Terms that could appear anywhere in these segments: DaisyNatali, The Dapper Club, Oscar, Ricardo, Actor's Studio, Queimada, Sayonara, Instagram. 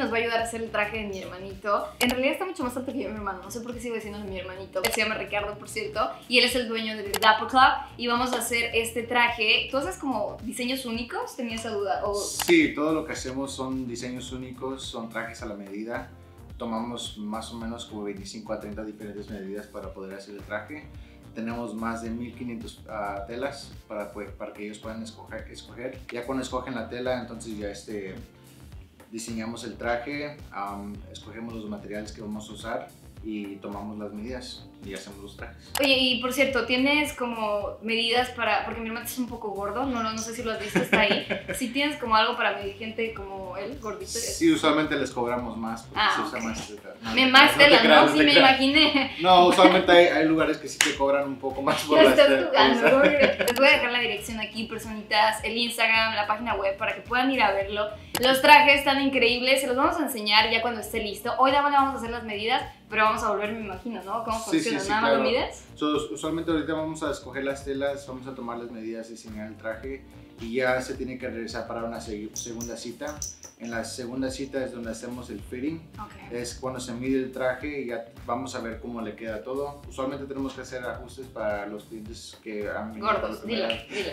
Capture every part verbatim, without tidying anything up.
nos va a ayudar a hacer el traje de mi hermanito. En realidad está mucho más alto que yo, mi hermano. No sé por qué sigo diciendo mi hermanito. Se llama Ricardo, por cierto, y él es el dueño de The Dapper Club. Y vamos a hacer este traje. ¿Tú haces como diseños únicos? Tenía esa duda. ¿O? Sí, todo lo que hacemos son diseños únicos, son trajes a la medida. Tomamos más o menos como veinticinco a treinta diferentes medidas para poder hacer el traje. Tenemos más de mil quinientas uh, telas para, pues, para que ellos puedan escoger, escoger. Ya cuando escogen la tela, entonces ya este, diseñamos el traje, um, escogemos los materiales que vamos a usar y tomamos las medidas y hacemos los trajes. Oye, y por cierto, ¿tienes como medidas para...? Porque mi hermano es un poco gordo, no, no, no sé si lo has visto, está ahí. ¿Sí tienes como algo para medir gente como él, gordito? Sí, usualmente les cobramos más porque ah, se usa okay. más... No, me más de la, ¿no? no, no sí si me imaginé. No, usualmente hay, hay lugares que sí te cobran un poco más por las jugando. Les voy a dejar la dirección aquí, personitas, el Instagram, la página web, para que puedan ir a verlo. Los trajes están increíbles, se los vamos a enseñar ya cuando esté listo. Hoy la vamos a hacer las medidas, pero vamos a volver, me imagino, ¿no? ¿Cómo funciona? Sí, sí, sí, ¿Nada más claro. lo mides? So, usualmente ahorita vamos a escoger las telas, vamos a tomar las medidas, diseñar el traje y ya se tiene que regresar para una segunda cita. En la segunda cita es donde hacemos el fitting. Okay. Es cuando se mide el traje y ya vamos a ver cómo le queda todo. Usualmente tenemos que hacer ajustes para los clientes que han venido Gordos, por la primera, dilo, dilo.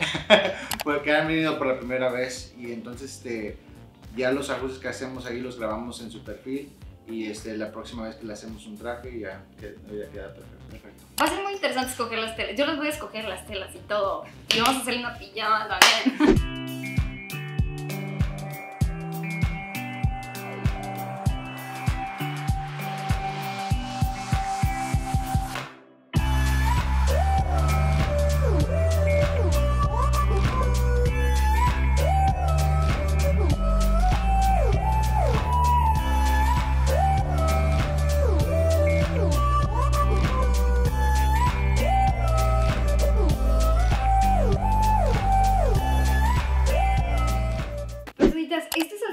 porque han venido por la primera vez y entonces este, ya los ajustes que hacemos ahí los grabamos en su perfil. Y este, la próxima vez que le hacemos un traje ya, ya queda perfecto. Va a ser muy interesante escoger las telas. Yo les voy a escoger las telas y todo. Y vamos a hacer una pijama también.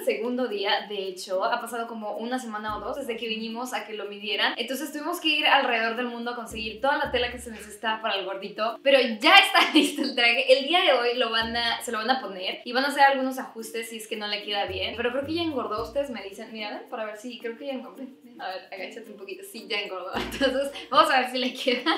Segundo día, de hecho, ha pasado como una semana o dos desde que vinimos a que lo midieran. Entonces tuvimos que ir alrededor del mundo a conseguir toda la tela que se necesita para el gordito. Pero ya está listo el traje. El día de hoy lo van a, se lo van a poner y van a hacer algunos ajustes si es que no le queda bien. Pero creo que ya engordó. Ustedes me dicen, miren, para ver si creo que ya engordó. A ver, agáchate un poquito. Sí, ya engordó. Entonces vamos a ver si le queda.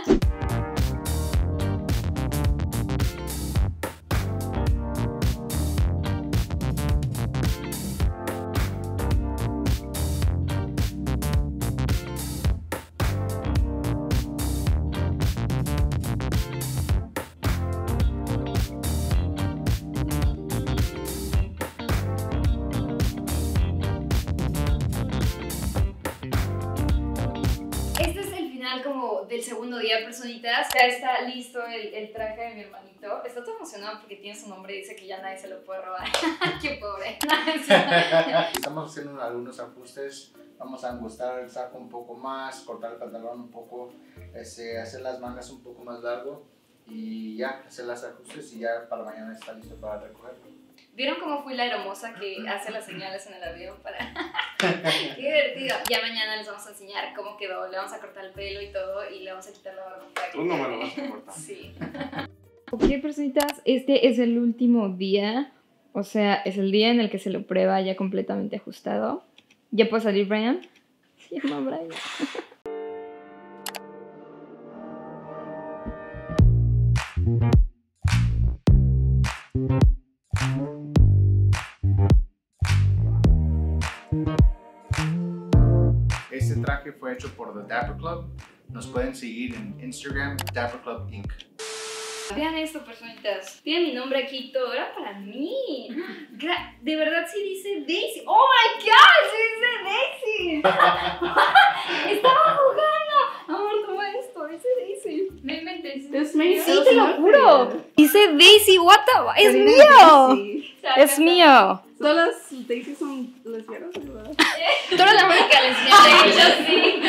Como del segundo día, personitas, ya está listo el, el traje de mi hermanito. Está todo emocionado porque tiene su nombre y dice que ya nadie se lo puede robar. ¡Qué pobre! Estamos haciendo algunos ajustes. Vamos a angostar el saco un poco más, cortar el pantalón un poco, este, hacer las mangas un poco más largo y ya, hacer los ajustes y ya para mañana está listo para recogerlo. ¿Vieron cómo fui la hermosa que hace las señales en el avión para...? ¡Qué divertido! Ya mañana les vamos a enseñar cómo quedó. Le vamos a cortar el pelo y todo y le vamos a quitar la barba. Tú no me lo vas a cortar. Sí. Ok, personitas, este es el último día. O sea, es el día en el que se lo prueba ya completamente ajustado. ¿Ya puede salir Brian? Sí, no, Brian. Este traje fue hecho por The Dapper Club. Nos pueden seguir en Instagram, Dapper Club Incorporated. Vean esto, personitas. Tiene mi nombre aquí todo. Era para mí. De verdad sí dice Daisy. ¡Oh my God! ¡Sí dice Daisy! ¡Estaba jugando! Amor, toma esto. Dice Daisy. Me inventé. Sí, te lo juro. Dice Daisy. What the... ¡Es mío! ¡Es mío! Todas las Daisy son lesbianas, ¿verdad? Todas las mujeres lesbianas, yo sí.